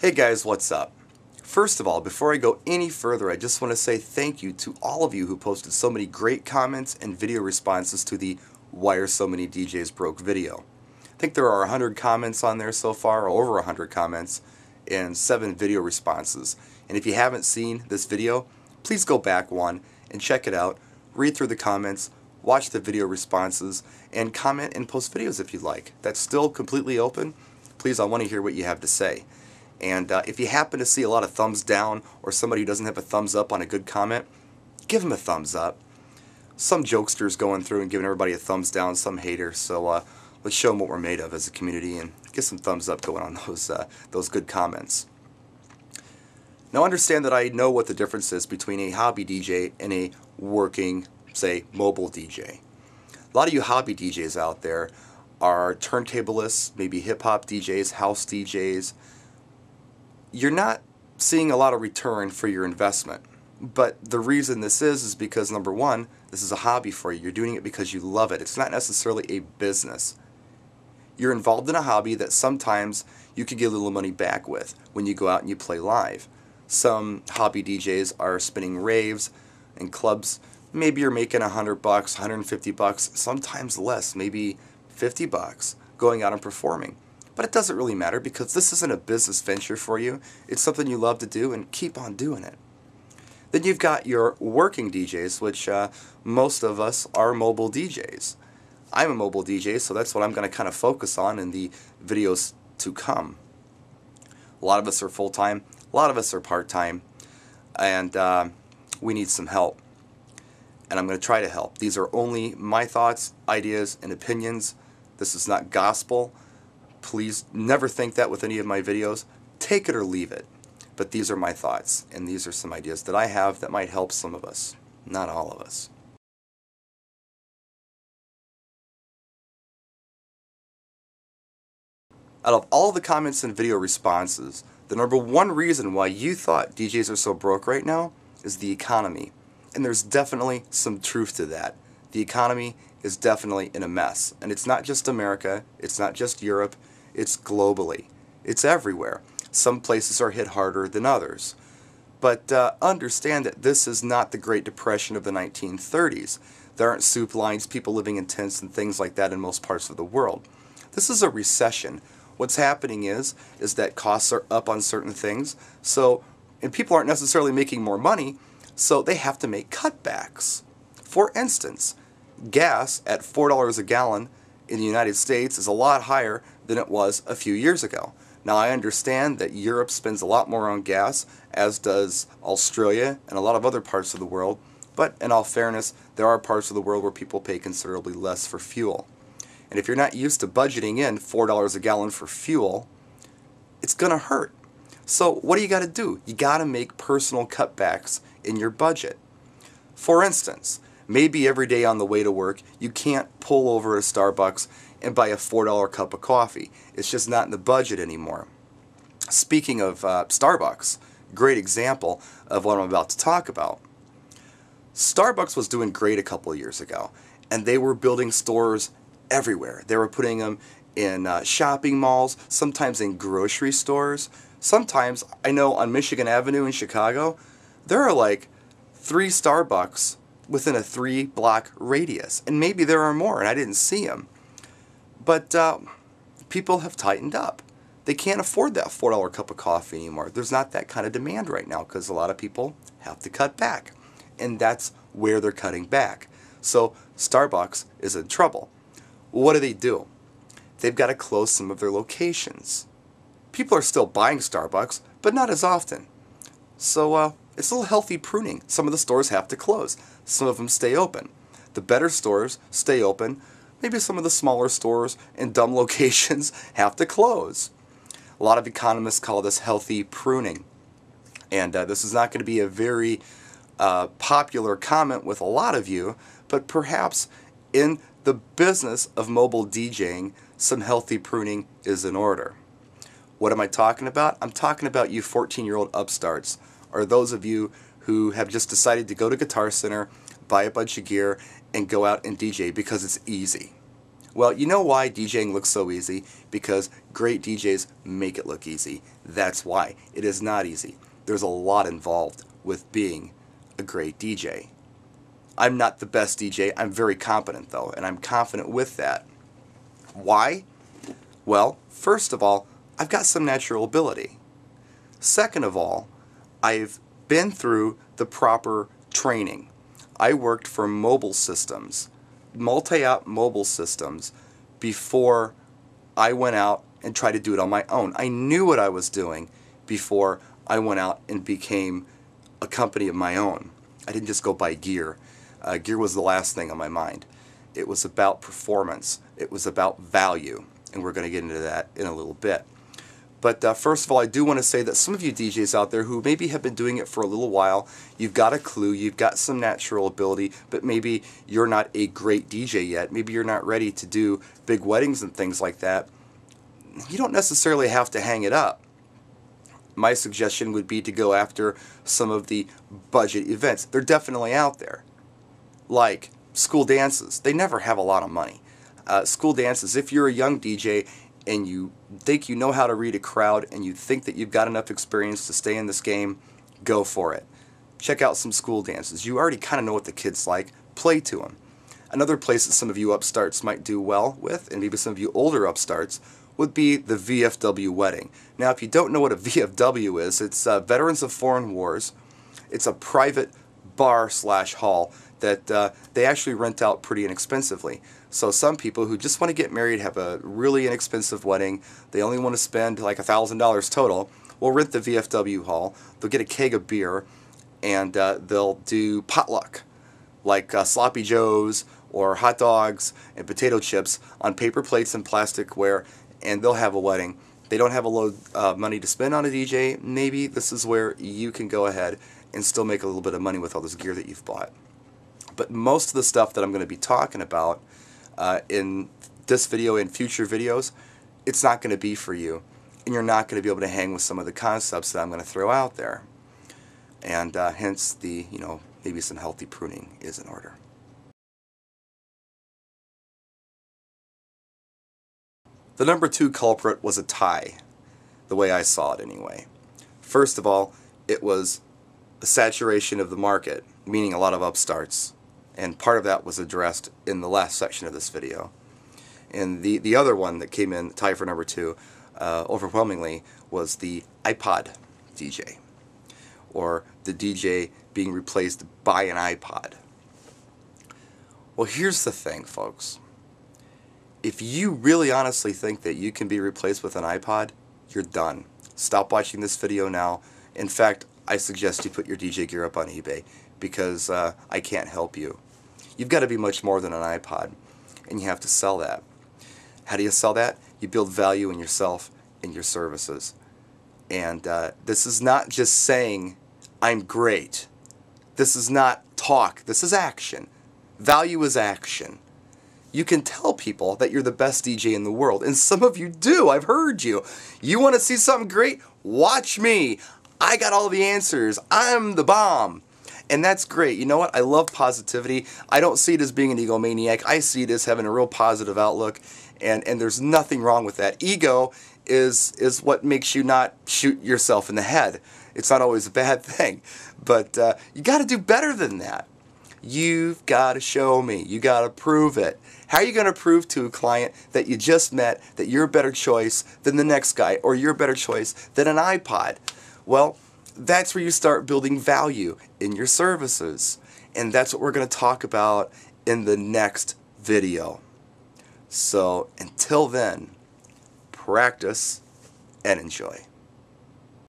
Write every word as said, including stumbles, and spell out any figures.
Hey guys, what's up? First of all, before I go any further, I just want to say thank you to all of you who posted so many great comments and video responses to the Why Are So Many D Js Broke video. I think there are one hundred comments on there so far, or over one hundred comments, and seven video responses. And if you haven't seen this video, please go back one and check it out, read through the comments, watch the video responses, and comment and post videos if you'd like. That's still completely open. Please, I want to hear what you have to say. And uh, if you happen to see a lot of thumbs down or somebody who doesn't have a thumbs up on a good comment, give them a thumbs up. Some jokesters going through and giving everybody a thumbs down, some haters. So uh, let's show them what we're made of as a community and get some thumbs up going on those, uh, those good comments. Now understand that I know what the difference is between a hobby D J and a working, say, mobile D J. A lot of you hobby D Js out there are turntablists, maybe hip-hop D Js, house D Js. You're not seeing a lot of return for your investment. But the reason this is is because, number one, this is a hobby for you. You're doing it because you love it. It's not necessarily a business. You're involved in a hobby that sometimes you can get a little money back with when you go out and you play live. Some hobby D Js are spinning raves and clubs. Maybe you're making a hundred bucks, a hundred fifty bucks, sometimes less, maybe fifty bucks going out and performing. But it doesn't really matter because this isn't a business venture for you. It's something you love to do and keep on doing it. Then you've got your working D Js, which uh, most of us are mobile D Js. I'm a mobile D J, so that's what I'm going to kind of focus on in the videos to come. A lot of us are full-time, a lot of us are part-time, and uh, we need some help. And I'm going to try to help. These are only my thoughts, ideas, and opinions. This is not gospel. Please never think that with any of my videos. Take it or leave it. But these are my thoughts, and these are some ideas that I have that might help some of us, not all of us. Out of all the comments and video responses, the number one reason why you thought D Js are so broke right now is the economy. And there's definitely some truth to that. The economy is definitely in a mess. And it's not just America, it's not just Europe, it's globally. It's everywhere. Some places are hit harder than others. But uh, understand that this is not the Great Depression of the nineteen thirties. There aren't soup lines, people living in tents and things like that in most parts of the world. This is a recession. What's happening is, is that costs are up on certain things, so, and people aren't necessarily making more money, so they have to make cutbacks. For instance, gas at four dollars a gallon in the United States is a lot higher than it was a few years ago. Now I understand that Europe spends a lot more on gas, as does Australia and a lot of other parts of the world, but in all fairness, there are parts of the world where people pay considerably less for fuel. And if you're not used to budgeting in four dollars a gallon for fuel, it's going to hurt. So what do you got to do? You got to make personal cutbacks in your budget. For instance, maybe every day on the way to work, you can't pull over to Starbucks and buy a four dollar cup of coffee. It's just not in the budget anymore. Speaking of uh, Starbucks, great example of what I'm about to talk about. Starbucks was doing great a couple of years ago, and they were building stores everywhere. They were putting them in uh, shopping malls, sometimes in grocery stores. Sometimes, I know on Michigan Avenue in Chicago, there are like three Starbucks within a three block radius, and maybe there are more and I didn't see them. But uh, people have tightened up. They can't afford that four dollar cup of coffee anymore. There's not that kind of demand right now because a lot of people have to cut back, and that's where they're cutting back. So Starbucks is in trouble. What do they do? They've got to close some of their locations. People are still buying Starbucks, but not as often. So uh, it's a little healthy pruning. Some of the stores have to close. Some of them stay open. The better stores stay open. Maybe some of the smaller stores and dumb locations have to close. A lot of economists call this healthy pruning. And uh, this is not going to be a very uh, popular comment with a lot of you, but perhaps in the business of mobile DJing, some healthy pruning is in order. What am I talking about? I'm talking about you fourteen-year-old upstarts, or those of you who have just decided to go to Guitar Center, buy a bunch of gear, and go out and D J because it's easy. Well, you know why DJing looks so easy? Because great D Js make it look easy. That's why. It is not easy. There's a lot involved with being a great D J. I'm not the best D J. I'm very competent, though, and I'm confident with that. Why? Well, first of all, I've got some natural ability. Second of all, I've been through the proper training. I worked for mobile systems, multi-op mobile systems, before I went out and tried to do it on my own. I knew what I was doing before I went out and became a company of my own. I didn't just go buy gear. Uh, gear was the last thing on my mind. It was about performance. It was about value, and we're going to get into that in a little bit. But uh, first of all, I do want to say that some of you D Js out there who maybe have been doing it for a little while, you've got a clue, you've got some natural ability, but maybe you're not a great D J yet. Maybe you're not ready to do big weddings and things like that. You don't necessarily have to hang it up. My suggestion would be to go after some of the budget events. They're definitely out there. Like school dances. They never have a lot of money. Uh, school dances, if you're a young D J and you think you know how to read a crowd and you think that you've got enough experience to stay in this game, go for it. Check out some school dances. You already kind of know what the kids like. Play to them. Another place that some of you upstarts might do well with, and maybe some of you older upstarts, would be the V F W wedding. Now, if you don't know what a V F W is, it's uh, Veterans of Foreign Wars. It's a private bar slash hall that uh, they actually rent out pretty inexpensively. So some people who just want to get married, have a really inexpensive wedding, they only want to spend like a thousand dollars total, will rent the V F W hall, they'll get a keg of beer, and uh, they'll do potluck, like uh, sloppy joes or hot dogs and potato chips on paper plates and plasticware, and they'll have a wedding. They don't have a lot of uh, money to spend on a D J. Maybe this is where you can go ahead and still make a little bit of money with all this gear that you've bought. But most of the stuff that I'm going to be talking about uh, in this video and future videos, it's not going to be for you, and you're not going to be able to hang with some of the concepts that I'm going to throw out there, and uh, hence the, you know, maybe some healthy pruning is in order. The number two culprit was a tie, the way I saw it anyway. First of all, it was a saturation of the market, meaning a lot of upstarts, and part of that was addressed in the last section of this video. And the, the other one that came in, tie for number two, uh, overwhelmingly, was the iPod D J, or the D J being replaced by an iPod. Well, here's the thing, folks. If you really honestly think that you can be replaced with an iPod, you're done. Stop watching this video now. In fact, I suggest you put your D J gear up on eBay, because uh, I can't help you. You've got to be much more than an iPod, and you have to sell that. How do you sell that? You build value in yourself and your services. And uh, this is not just saying, I'm great. This is not talk. This is action. Value is action. You can tell people that you're the best D J in the world, and some of you do. I've heard you. You want to see something great? Watch me. I got all the answers. I'm the bomb. And that's great. You know what? I love positivity. I don't see it as being an egomaniac. I see it as having a real positive outlook, and, and there's nothing wrong with that. Ego is, is what makes you not shoot yourself in the head. It's not always a bad thing, but uh, you got to do better than that. You've got to show me. You got to prove it. How are you going to prove to a client that you just met that you're a better choice than the next guy, or you're a better choice than an iPod? Well, that's where you start building value in your services, and that's what we're going to talk about in the next video. So until then, practice and enjoy.